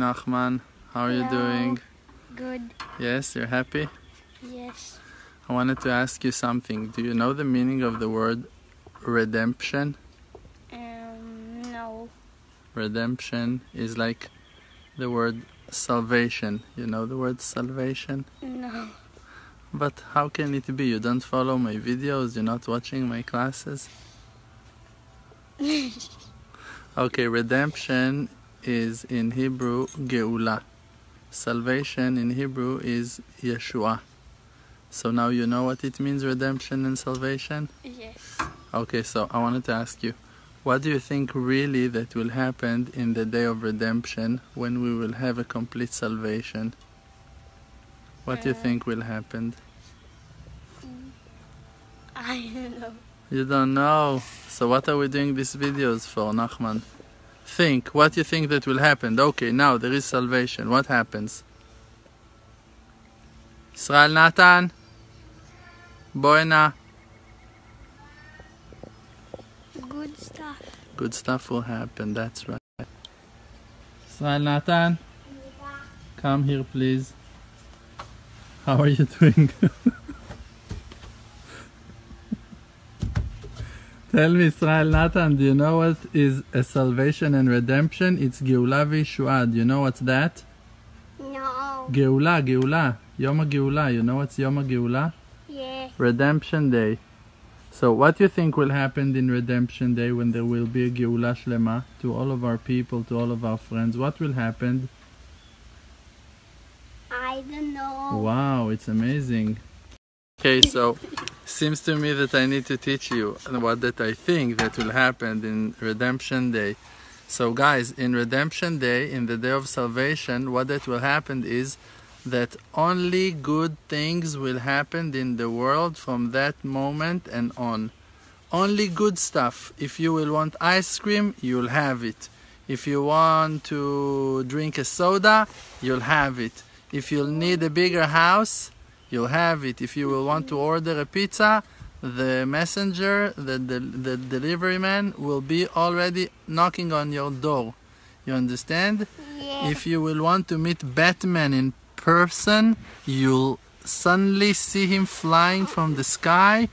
Nachman. How are you doing? Good. Yes, you're happy? Yes. I wanted to ask you something. Do you know the meaning of the word redemption? No. Redemption is like the word salvation. You know the word salvation? No. But how can it be? You don't follow my videos, you're not watching my classes? Okay, redemption is in Hebrew Geulah. Salvation in Hebrew is Yeshua. So now you know what it means, redemption and salvation? Yes. Okay, so I wanted to ask you, what do you think really that will happen in the day of redemption when we will have a complete salvation? What do you think will happen? I don't know. You don't know? So what are we doing these videos for, Nachman? Think. What do you think that will happen? Okay, now there is salvation. What happens? Israel Natan? Boena? Good stuff. Good stuff will happen, that's right. Israel Natan? Come here, please. How are you doing? Tell me, Israel Natan, do you know what is a salvation and redemption? It's Geulah v'Yeshua. Do you know what's that? No. Geulah, Geulah. Yom Geulah. You know what's Yom Geulah? Yeah. Redemption Day. So what do you think will happen in Redemption Day when there will be a Geulah Shlema to all of our people, to all of our friends? What will happen? I don't know. Wow, it's amazing. Okay, so seems to me that I need to teach you what that I think that will happen in Redemption Day. So guys, in Redemption Day, in the day of salvation, what that will happen is that only good things will happen in the world from that moment and on. Only good stuff. If you will want ice cream, you'll have it. If you want to drink a soda, you'll have it. If you'll need a bigger house, you'll have it. If you will want to order a pizza, the messenger, the delivery man will be already knocking on your door. You understand? Yeah. If you will want to meet Batman in person, you'll suddenly see him flying from the sky.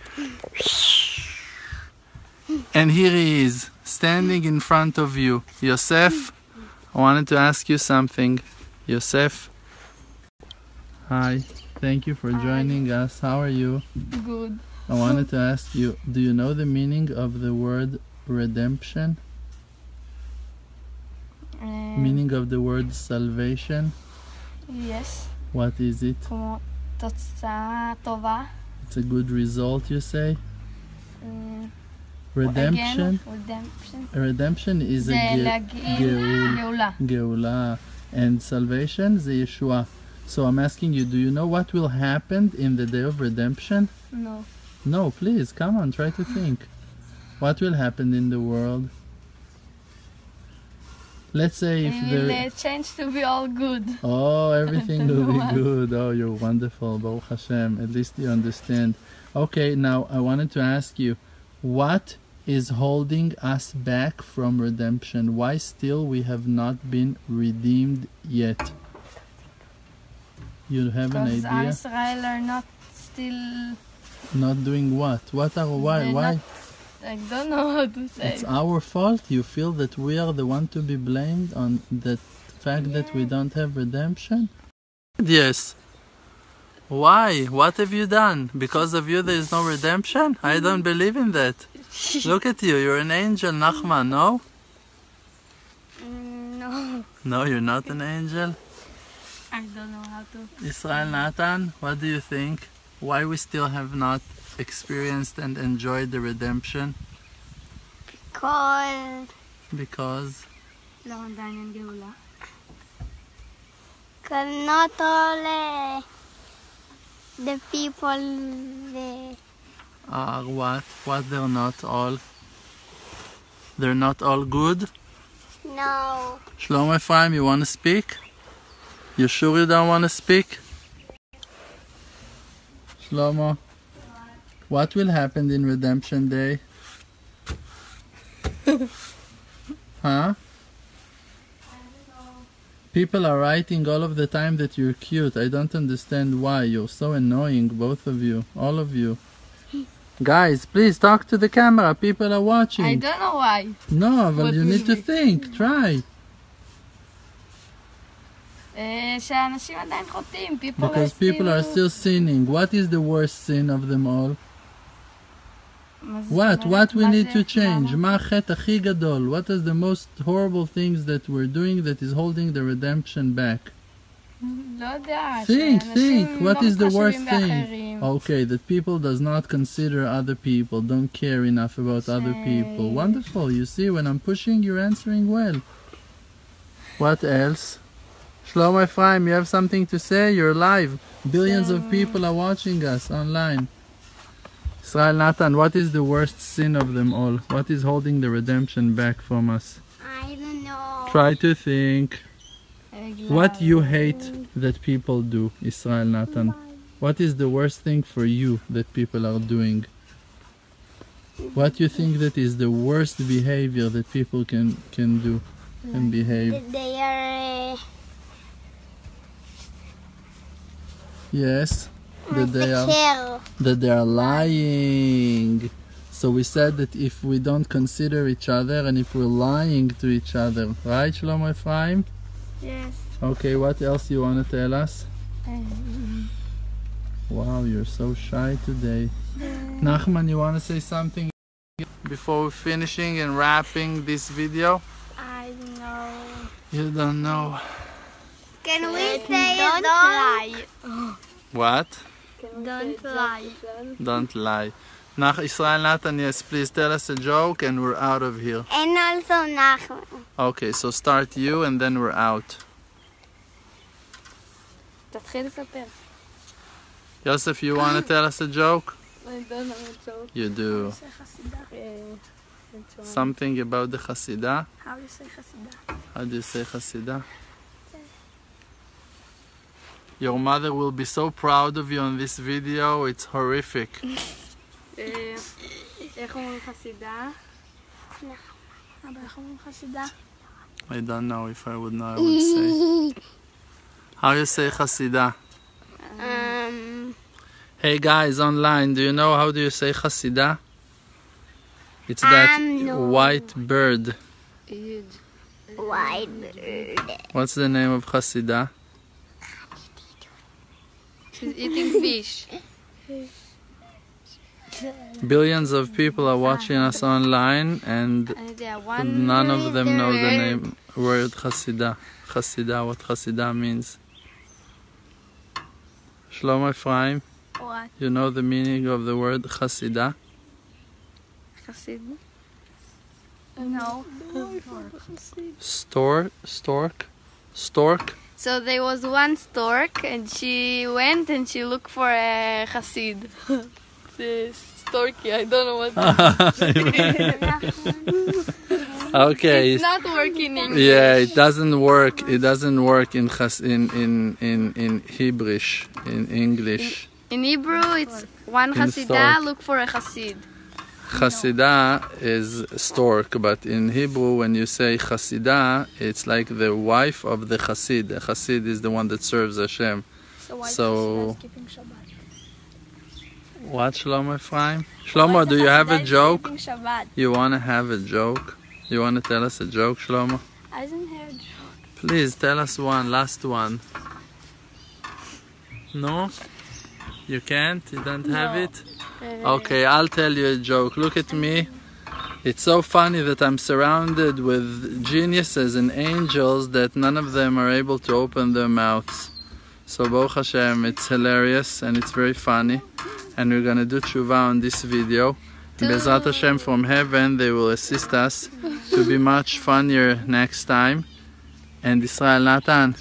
And here he is, standing in front of you. Yosef, I wanted to ask you something. Yosef. Hi, thank you for joining us. How are you? Good. I wanted to ask you, do you know the meaning of the word redemption? Meaning of the word salvation? Yes. What is it? It's a good result, you say? Redemption? Redemption. Redemption is a Geulah. And salvation is Yeshua. So I'm asking you, do you know what will happen in the day of redemption? No. No, please, come on, try to think. What will happen in the world? Let's say if will change to be all good. Oh, everything will be good. Oh, you're wonderful, Baruch Hashem. At least you understand. Okay, now I wanted to ask you, what is holding us back from redemption? Why still we have not been redeemed yet? You have an idea? Because Israel are not still... Not doing what? What are... Why? Not, I don't know how to say. It's our fault? You feel that we are the one to be blamed on the fact that we don't have redemption? Yes. Why? What have you done? Because of you there is no redemption? I don't believe in that. Look at you, you're an angel, Nachman, no? No. No, you're not an angel? I don't know how to. Israel Natan, what do you think? Why we still have not experienced and enjoyed the redemption? Because? Because not all the people they... Are what? What they're not all? They're not all good? No. Shlom Ephraim, you want to speak? You sure you don't want to speak? Shlomo, what will happen in Redemption Day? Huh? I don't know. People are writing all of the time that you're cute. I don't understand why. You're so annoying, both of you. All of you. Guys, please talk to the camera. People are watching. I don't know why. No, but you need to think. Try. Because people are still sinning. What is the worst sin of them all? What we need to change? What is the most horrible things that we're doing that is holding the redemption back? Think. What is the worst thing? Okay, that people does not consider other people, don't care enough about other people. Wonderful. You see, when I'm pushing, you're answering well. What else? Shlomo Ephraim, you have something to say? You're live. Billions of people are watching us online. Israel Nathan, what is the worst sin of them all? What is holding the redemption back from us? I don't know. Try to think. What you hate that people do, Israel Nathan? What is the worst thing for you that people are doing? What you think that is the worst behavior that people can do and behave? They are... Yes. That they are lying. So we said that if we don't consider each other and if we're lying to each other, right, Shlomo Ephraim? Yes. Okay, what else you want to tell us? Wow, you're so shy today. Nachman, you want to say something before we're finishing and wrapping this video? I don't know. You don't know. Can we say don't lie? What? Don't lie. Don't lie. Nach Israel Nathan, yes, please tell us a joke and we're out of here. And also Nachman. Okay, so start you and then we're out. Yosef, you want to tell us a joke? I don't know a joke. You do. Something about the Chasidah? How do you say Chasidah? How do you say Chasidah? Your mother will be so proud of you on this video, it's horrific. I don't know if I would know, I would say. How you say Chasidah? Hey guys online, do you know how do you say Chasidah? It's that white bird. White bird. What's the name of Chasidah? She's eating fish. Billions of people are watching us online and none of them know the name word Chasidah. Chasidah, what Chasidah means. Shlomo Ephraim, what? You know the meaning of the word Chasidah? Chassid? No. Stork? So there was one stork and she went and she looked for a Chassid. Storky, I don't know what to do. Okay. It's not working in English. Yeah, it doesn't work. It doesn't work in Hebrew, in English. In Hebrew, it's one Chasidah, look for a Chassid. Chasidah is stork, but in Hebrew, when you say Chasidah, it's like the wife of the Chassid. The Chassid is the one that serves Hashem. So why is keeping Shabbat? What, Shlomo Ephraim? Shlomo, do you have a joke? You want to have a joke? You want to tell us a joke, Shlomo? I don't have a joke. Please, tell us one, last one. No? You can't? You don't have it? Okay, I'll tell you a joke. Look at me. It's so funny that I'm surrounded with geniuses and angels that none of them are able to open their mouths. So Baruch Hashem, it's hilarious and it's very funny. And we're going to do tshuva on this video. Bezrat Hashem from heaven, they will assist us to be much funnier next time. And Israel Nathan,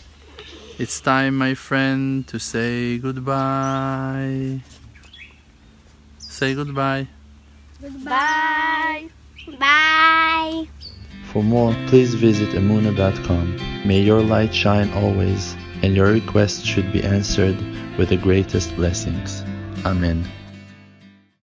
it's time, my friend, to say goodbye. Say goodbye. Goodbye. Bye. Bye. For more, please visit Emunah.com. May your light shine always, and your requests should be answered with the greatest blessings. Amen.